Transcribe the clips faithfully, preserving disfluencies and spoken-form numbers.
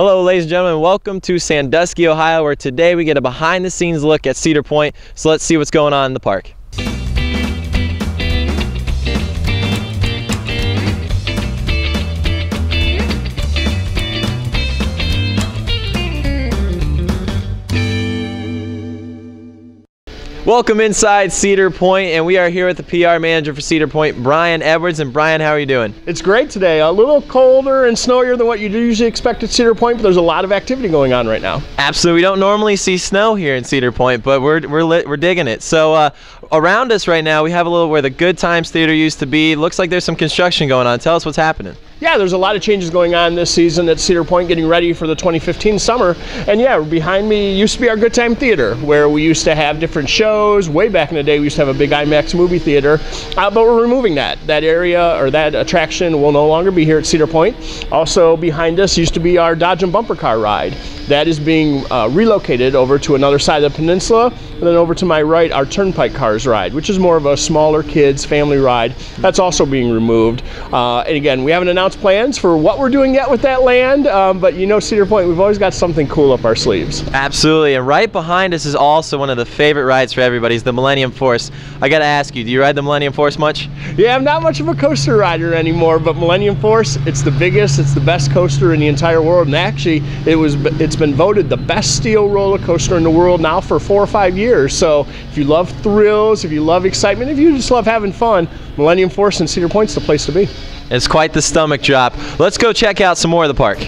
Hello ladies and gentlemen, welcome to Sandusky, Ohio, where today we get a behind the scenes look at Cedar Point. So let's see what's going on in the park. Welcome inside Cedar Point, and we are here with the P R manager for Cedar Point, Brian Edwards. And Brian, how are you doing? It's great today. A little colder and snowier than what you usually expect at Cedar Point, but there's a lot of activity going on right now. Absolutely. We don't normally see snow here in Cedar Point, but we're, we're, lit, we're digging it. So uh, around us right now, we have a little where the Good Times Theater used to be. Looks like there's some construction going on. Tell us what's happening. Yeah, there's a lot of changes going on this season at Cedar Point, getting ready for the twenty fifteen summer. And yeah, behind me used to be our Good Time Theater, where we used to have different shows. Way back in the day, we used to have a big IMAX movie theater, uh, but we're removing that. That area or that attraction will no longer be here at Cedar Point. Also behind us used to be our Dodge and Bumper Car ride. That is being uh, relocated over to another side of the peninsula, and then over to my right, our Turnpike Cars ride, which is more of a smaller kids family ride. That's also being removed. Uh, and again, we haven't announced plans for what we're doing yet with that land, um, but you know Cedar Point, we've always got something cool up our sleeves. Absolutely, and right behind us is also one of the favorite rides for everybody, is the Millennium Force. I gotta ask you, do you ride the Millennium Force much? Yeah, I'm not much of a coaster rider anymore, but Millennium Force, it's the biggest, it's the best coaster in the entire world, and actually it was, it's been voted the best steel roller coaster in the world now for four or five years. So if you love thrills, if you love excitement, if you just love having fun, Millennium Force and Cedar Point's the place to be. It's quite the stomach drop. Let's go check out some more of the park.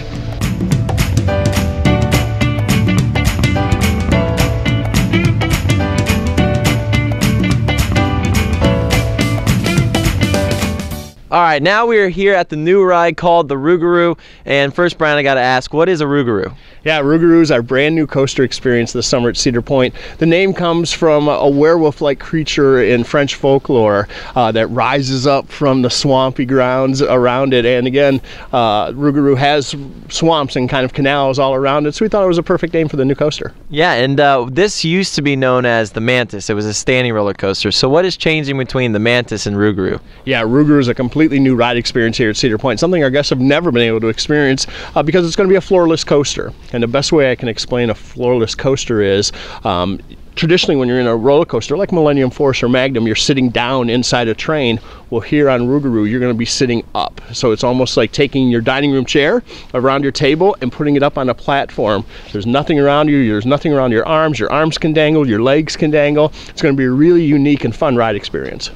All right, now we are here at the new ride called the Rougarou. And first, Brian, I got to ask, what is a Rougarou? Yeah, Rougarou is our brand new coaster experience this summer at Cedar Point. The name comes from a werewolf-like creature in French folklore uh, that rises up from the swampy grounds around it. And again, uh, Rougarou has swamps and kind of canals all around it, so we thought it was a perfect name for the new coaster. Yeah, and uh, this used to be known as the Mantis. It was a standing roller coaster. So what is changing between the Mantis and Rougarou? Yeah, Rougarou is a complete completely new ride experience here at Cedar Point, something our guests have never been able to experience uh, because it's going to be a floorless coaster. And the best way I can explain a floorless coaster is um, traditionally when you're in a roller coaster like Millennium Force or Magnum, you're sitting down inside a train. Well, here on Rougarou, you're going to be sitting up. So it's almost like taking your dining room chair around your table and putting it up on a platform. There's nothing around you. There's nothing around your arms. Your arms can dangle. Your legs can dangle. It's going to be a really unique and fun ride experience.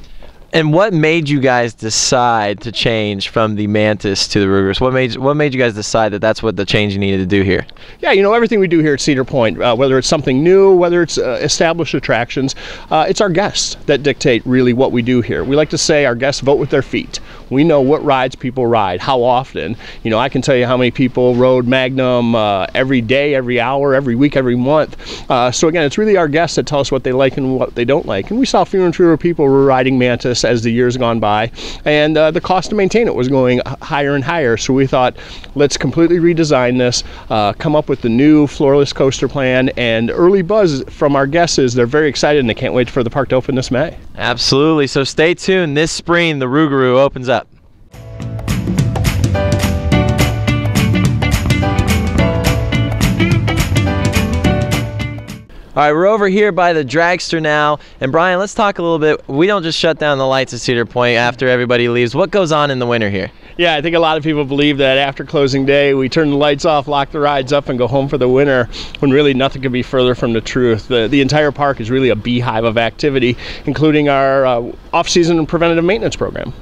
And what made you guys decide to change from the Mantis to the Rougarou? What made what made you guys decide that that's what the change you needed to do here? Yeah, you know, everything we do here at Cedar Point, uh, whether it's something new, whether it's uh, established attractions, uh, it's our guests that dictate really what we do here. We like to say our guests vote with their feet. We know what rides people ride, how often. You know, I can tell you how many people rode Magnum uh, every day, every hour, every week, every month. Uh, so again, it's really our guests that tell us what they like and what they don't like. And we saw fewer and fewer people were riding Mantis as the years gone by, and uh, the cost to maintain it was going higher and higher. So we thought, let's completely redesign this, uh, come up with the new floorless coaster plan. And early buzz from our guests is they're very excited and they can't wait for the park to open this May. Absolutely. So stay tuned. This spring, the Rougarou opens up. All right, we're over here by the dragster now. And Brian, let's talk a little bit. We don't just shut down the lights at Cedar Point after everybody leaves. What goes on in the winter here? Yeah, I think a lot of people believe that after closing day, we turn the lights off, lock the rides up, and go home for the winter, when really nothing could be further from the truth. The, the entire park is really a beehive of activity, including our uh, off-season preventative maintenance program.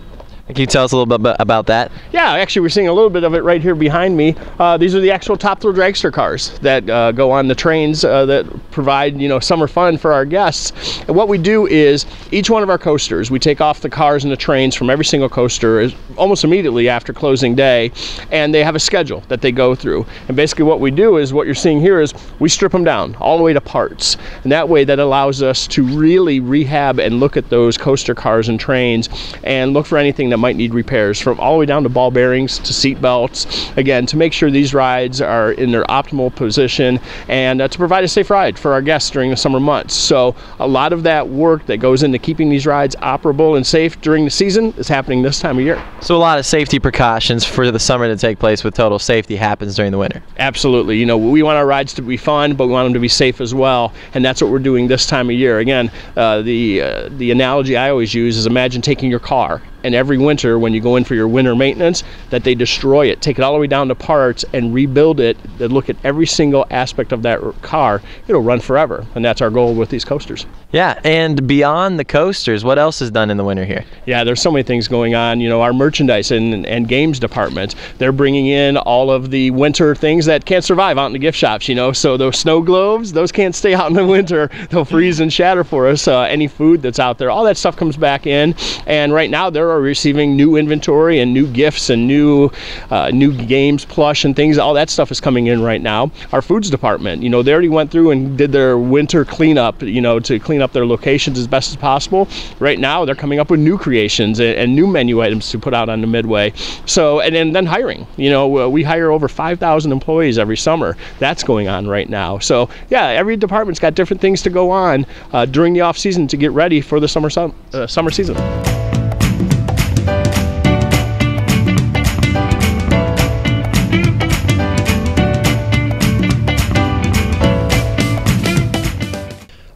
Can you tell us a little bit about that? Yeah, actually we're seeing a little bit of it right here behind me. Uh, these are the actual Top Thrill Dragster cars that uh, go on the trains uh, that provide, you know, summer fun for our guests. And what we do is each one of our coasters, we take off the cars and the trains from every single coaster is almost immediately after closing day, and they have a schedule that they go through. And basically what we do is what you're seeing here is we strip them down all the way to parts. And that way that allows us to really rehab and look at those coaster cars and trains and look for anything that that might need repairs, from all the way down to ball bearings to seat belts, again, to make sure these rides are in their optimal position and uh, to provide a safe ride for our guests during the summer months. So a lot of that work that goes into keeping these rides operable and safe during the season is happening this time of year. So a lot of safety precautions for the summer to take place with Total Safety happens during the winter. Absolutely. You know, we want our rides to be fun, but we want them to be safe as well, and that's what we're doing this time of year. Again, uh, the uh, the analogy I always use is, imagine taking your car, and every winter when you go in for your winter maintenance, that they destroy it, take it all the way down to parts and rebuild it. They look at every single aspect of that car. It'll run forever, and that's our goal with these coasters. Yeah, and beyond the coasters, what else is done in the winter here? Yeah, there's so many things going on. You know, our merchandise and, and games department, they're bringing in all of the winter things that can't survive out in the gift shops, you know, so those snow globes, those can't stay out in the winter. They'll freeze and shatter for us. Uh, any food that's out there, all that stuff comes back in, and right now there are receiving new inventory and new gifts and new uh, new games, plush and things. All that stuff is coming in right now. Our foods department, you know, they already went through and did their winter cleanup, you know, to clean up their locations as best as possible. Right now they're coming up with new creations and, and new menu items to put out on the Midway. So, and, and then hiring, you know, we hire over five thousand employees every summer. That's going on right now. So yeah, every department's got different things to go on uh, during the off season to get ready for the summer sun, uh, summer season.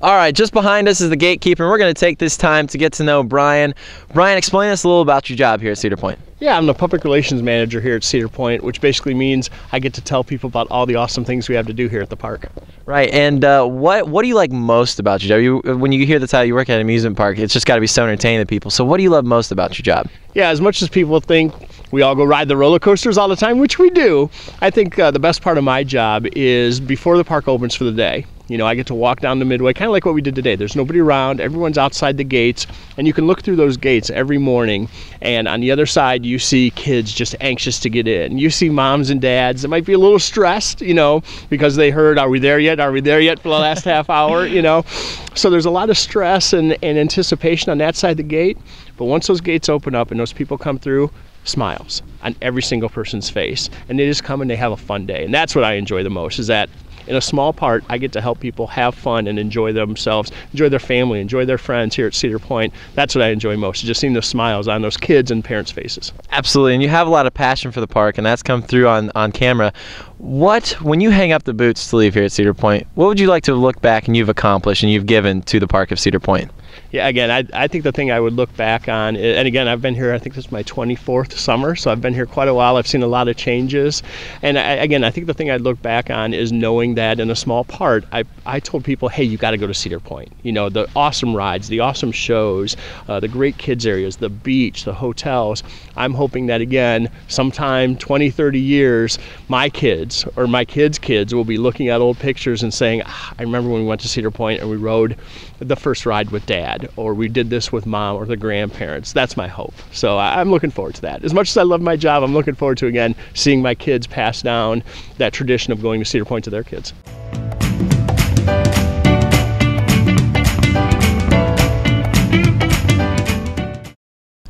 All right, just behind us is the Gatekeeper, and we're going to take this time to get to know Brian. Brian, explain us a little about your job here at Cedar Point. Yeah, I'm the public relations manager here at Cedar Point, which basically means I get to tell people about all the awesome things we have to do here at the park. Right, and uh, what what do you like most about your job? You, when you hear the title, you work at an amusement park, it's just got to be so entertaining to people. So what do you love most about your job? Yeah, as much as people think we all go ride the roller coasters all the time, which we do, I think uh, the best part of my job is before the park opens for the day, you know, I get to walk down the Midway, kind of like what we did today. There's nobody around, everyone's outside the gates, and you can look through those gates every morning, and on the other side, you see kids just anxious to get in. You see moms and dads that might be a little stressed, you know, because they heard, are we there yet? Are we there yet for the last half hour, you know? So there's a lot of stress and, and anticipation on that side of the gate, but once those gates open up and those people come through, smiles on every single person's face, and they just come and they have a fun day. And that's what I enjoy the most, is that in a small part I get to help people have fun and enjoy themselves, enjoy their family, enjoy their friends here at Cedar Point. That's what I enjoy most, just seeing those smiles on those kids and parents' faces. Absolutely, and you have a lot of passion for the park, and that's come through on on camera. What, when you hang up the boots to leave here at Cedar Point, what would you like to look back and you've accomplished and you've given to the park of Cedar Point? Yeah, again, I, I think the thing I would look back on, and again, I've been here, I think this is my twenty-fourth summer, so I've been here quite a while. I've seen a lot of changes. And I, again, I think the thing I'd look back on is knowing that in a small part, I, I told people, hey, you got to go to Cedar Point. You know, the awesome rides, the awesome shows, uh, the great kids areas, the beach, the hotels. I'm hoping that, again, sometime twenty, thirty years, my kids or my kids' kids will be looking at old pictures and saying, ah, I remember when we went to Cedar Point and we rode the first ride with Dad, or we did this with Mom or the grandparents. That's my hope. So I'm looking forward to that. As much as I love my job, I'm looking forward to, again, seeing my kids pass down that tradition of going to Cedar Point to their kids.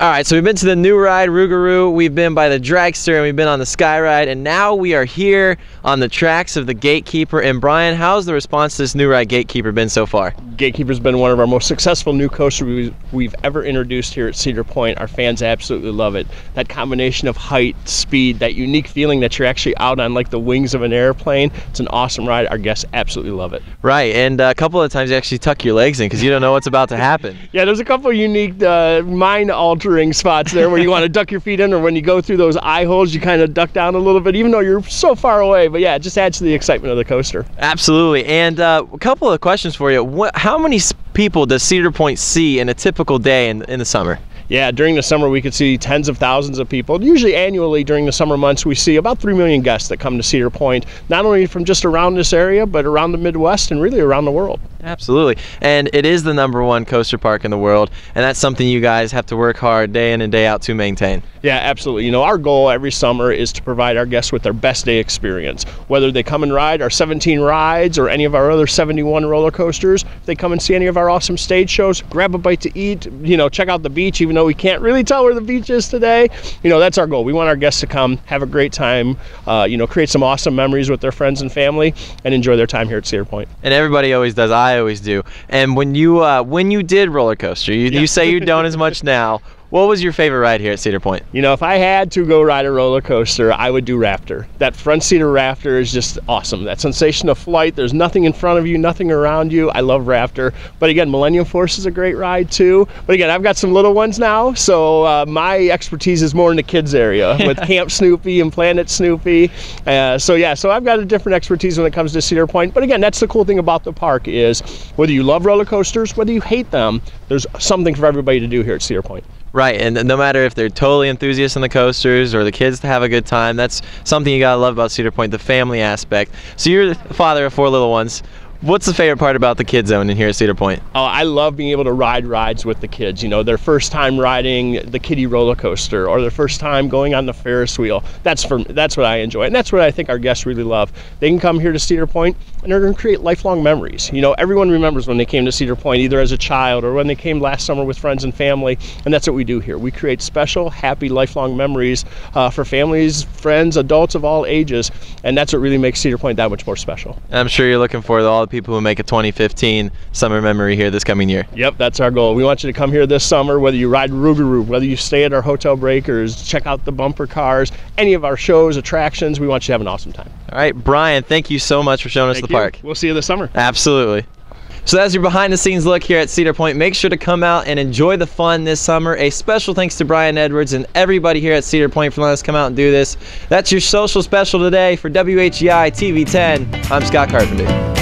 All right, so we've been to the new ride, Rougarou, we've been by the dragster, and we've been on the sky ride, and now we are here on the tracks of the Gatekeeper. And Brian, how's the response to this new ride, Gatekeeper, been so far? Gatekeeper's been one of our most successful new coasters we've ever introduced here at Cedar Point. Our fans absolutely love it. That combination of height, speed, that unique feeling that you're actually out on like the wings of an airplane, it's an awesome ride. Our guests absolutely love it. Right, and a couple of times you actually tuck your legs in because you don't know what's about to happen. Yeah, there's a couple of unique uh, mind-altering spots there where you want to duck your feet in, or when you go through those eye holes you kind of duck down a little bit even though you're so far away. But yeah, it just adds to the excitement of the coaster. Absolutely. And uh, a couple of questions for you. What, how many people does Cedar Point see in a typical day in, in the summer? Yeah, during the summer we could see tens of thousands of people. Usually annually during the summer months we see about three million guests that come to Cedar Point, not only from just around this area, but around the Midwest and really around the world. Absolutely. And it is the number one coaster park in the world, and that's something you guys have to work hard day in and day out to maintain. Yeah, absolutely. You know, our goal every summer is to provide our guests with their best day experience. Whether they come and ride our seventeen rides or any of our other seventy-one roller coasters, if they come and see any of our awesome stage shows, grab a bite to eat, you know, check out the beach even though we can't really tell where the beach is today, you know, that's our goal. We want our guests to come, have a great time, uh, you know, create some awesome memories with their friends and family, and enjoy their time here at Cedar Point. And everybody always does. I always do. And when you uh, when you did roller coaster, you, yeah. you say you don't as much now. What was your favorite ride here at Cedar Point? You know, if I had to go ride a roller coaster, I would do Raptor. That front seater Raptor is just awesome. That sensation of flight, there's nothing in front of you, nothing around you. I love Raptor. But again, Millennium Force is a great ride too. But again, I've got some little ones now, so uh, my expertise is more in the kids area with Camp Snoopy and Planet Snoopy. Uh, so yeah, so I've got a different expertise when it comes to Cedar Point. But again, that's the cool thing about the park is whether you love roller coasters, whether you hate them, there's something for everybody to do here at Cedar Point. Right, and no matter if they're totally enthusiasts on the coasters or the kids to have a good time, that's something you gotta love about Cedar Point, the family aspect. So you're the father of four little ones. What's the favorite part about the kid zone in here at Cedar Point? Oh, I love being able to ride rides with the kids. You know, their first time riding the kiddie roller coaster or their first time going on the Ferris wheel. That's for that's what I enjoy, and that's what I think our guests really love. They can come here to Cedar Point, and they're going to create lifelong memories. You know, everyone remembers when they came to Cedar Point, either as a child or when they came last summer with friends and family. And that's what we do here. We create special, happy, lifelong memories uh, for families, friends, adults of all ages, and that's what really makes Cedar Point that much more special. And I'm sure you're looking forward to all the people who make a twenty fifteen summer memory here this coming year. Yep, that's our goal. We want you to come here this summer, whether you ride Rougarou, whether you stay at our hotel Breakers, check out the Bumper Cars, any of our shows, attractions. We want you to have an awesome time. All right, Brian, thank you so much for showing us the park. We'll see you this summer. Absolutely. So that's your behind the scenes look here at Cedar Point. Make sure to come out and enjoy the fun this summer. A special thanks to Brian Edwards and everybody here at Cedar Point for letting us come out and do this. That's your social special today. For W H E I T V ten, I'm Scott Carpenter.